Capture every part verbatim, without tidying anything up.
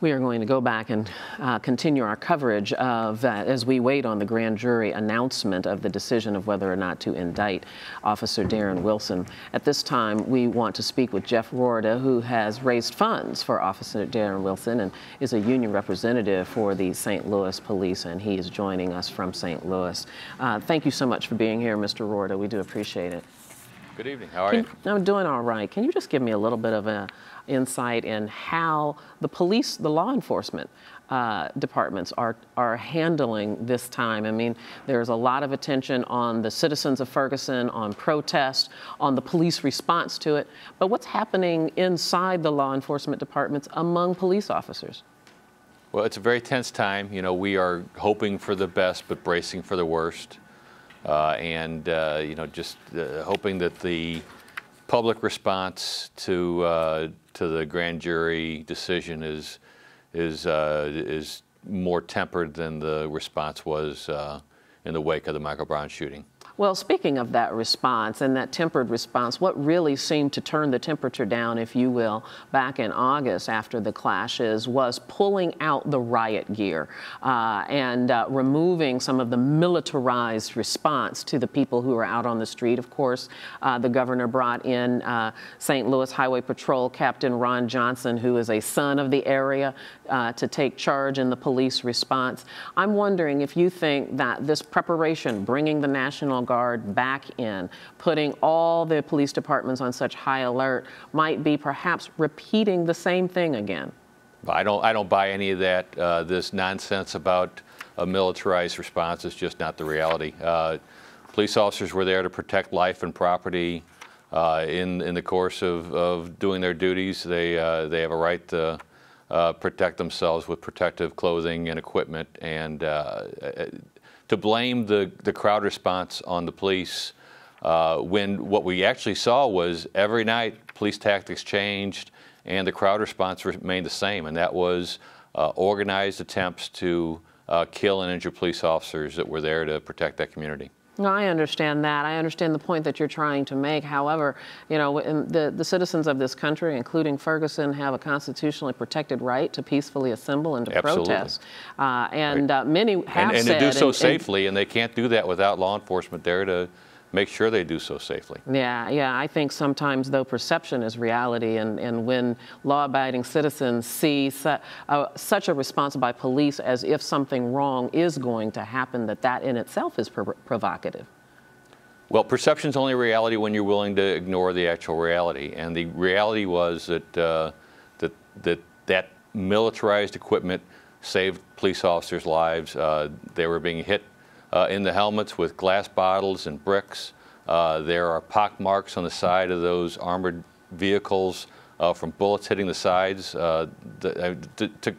We are going to go back and uh, continue our coverage of uh, as we wait on the grand jury announcement of the decision of whether or not to indict Officer Darren Wilson. At this time, we want to speak with Jeff Roorda, who has raised funds for Officer Darren Wilson and is a union representative for the Saint Louis Police, and he is joining us from Saint Louis. Uh, thank you so much for being here, Mister Roorda. We do appreciate it. Good evening. How are Can, you? I'm doing all right. Can you just give me a little bit of an insight in how the police, the law enforcement uh, departments are, are handling this time? I mean, there's a lot of attention on the citizens of Ferguson, on protest, on the police response to it. But what's happening inside the law enforcement departments among police officers? Well, it's a very tense time. You know, we are hoping for the best, but bracing for the worst. Uh, and, uh, you know, just uh, hoping that the public response to uh, to the grand jury decision is is uh, is more tempered than the response was uh, in the wake of the Michael Brown shooting. Well, speaking of that response and that tempered response, what really seemed to turn the temperature down, if you will, back in August after the clashes was pulling out the riot gear uh, and uh, removing some of the militarized response to the people who were out on the street. Of course, uh, the governor brought in uh, Saint Louis Highway Patrol Captain Ron Johnson, who is a son of the area, uh, to take charge in the police response. I'm wondering if you think that this preparation, bringing the National Guard back in, putting all the police departments on such high alert, might be perhaps repeating the same thing again. I don't, I don't buy any of that. Uh, this nonsense about a militarized response is just not the reality. Uh, police officers were there to protect life and property. Uh, in in the course of, of doing their duties, they uh, they have a right to uh, protect themselves with protective clothing and equipment, and. Uh, To blame the, the crowd response on the police, uh, when what we actually saw was every night police tactics changed and the crowd response remained the same, and that was uh, organized attempts to uh, kill and injure police officers that were there to protect that community. No, I understand that. I understand the point that you're trying to make. However, you know, the, the citizens of this country, including Ferguson, have a constitutionally protected right to peacefully assemble and to Absolutely. protest. Uh, and right. uh, many have and, and said... And to do so and, safely, and, and they can't do that without law enforcement there to make sure they do so safely. Yeah, yeah. I think sometimes, though, perception is reality, and, and when law-abiding citizens see su uh, such a response by police as if something wrong is going to happen, that that in itself is prov provocative. Well, perception's only reality when you're willing to ignore the actual reality, and the reality was that uh, that, that that militarized equipment saved police officers' lives. Uh, they were being hit Uh, in the helmets with glass bottles and bricks. Uh, there are pock marks on the side of those armored vehicles uh, from bullets hitting the sides. Uh, the, uh, to, to,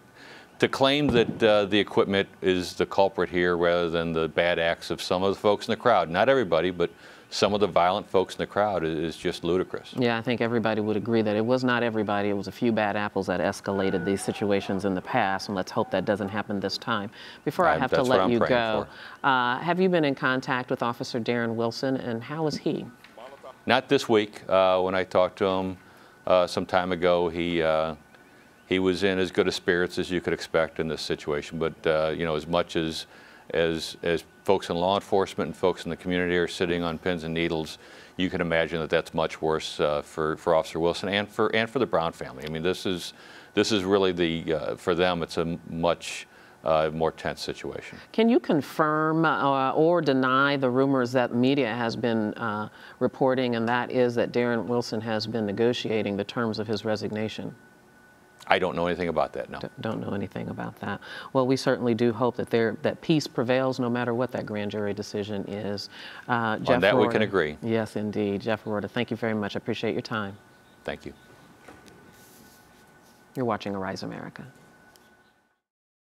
to claim that uh, the equipment is the culprit here rather than the bad acts of some of the folks in the crowd, not everybody, but some of the violent folks in the crowd, is just ludicrous. Yeah, I think everybody would agree that it was not everybody. It was a few bad apples that escalated these situations in the past, and let's hope that doesn't happen this time. Before I have to let you go, uh, have you been in contact with Officer Darren Wilson, and how is he? Not this week. Uh, when I talked to him uh, some time ago, he uh, he was in as good a spirits as you could expect in this situation. But uh, you know, as much as As, as folks in law enforcement and folks in the community are sitting on pins and needles, you can imagine that that's much worse uh, for, for Officer Wilson and for, and for the Brown family. I mean, this is, this is really the, uh, for them, it's a much uh, more tense situation. Can you confirm uh, or deny the rumors that media has been uh, reporting, and that is that Darren Wilson has been negotiating the terms of his resignation? I don't know anything about that, no. Don't know anything about that. Well, we certainly do hope that there that peace prevails no matter what that grand jury decision is. Uh, Jeff On that Roorda, we can agree. Yes, indeed. Jeff Roorda, thank you very much. I appreciate your time. Thank you. You're watching Arise America.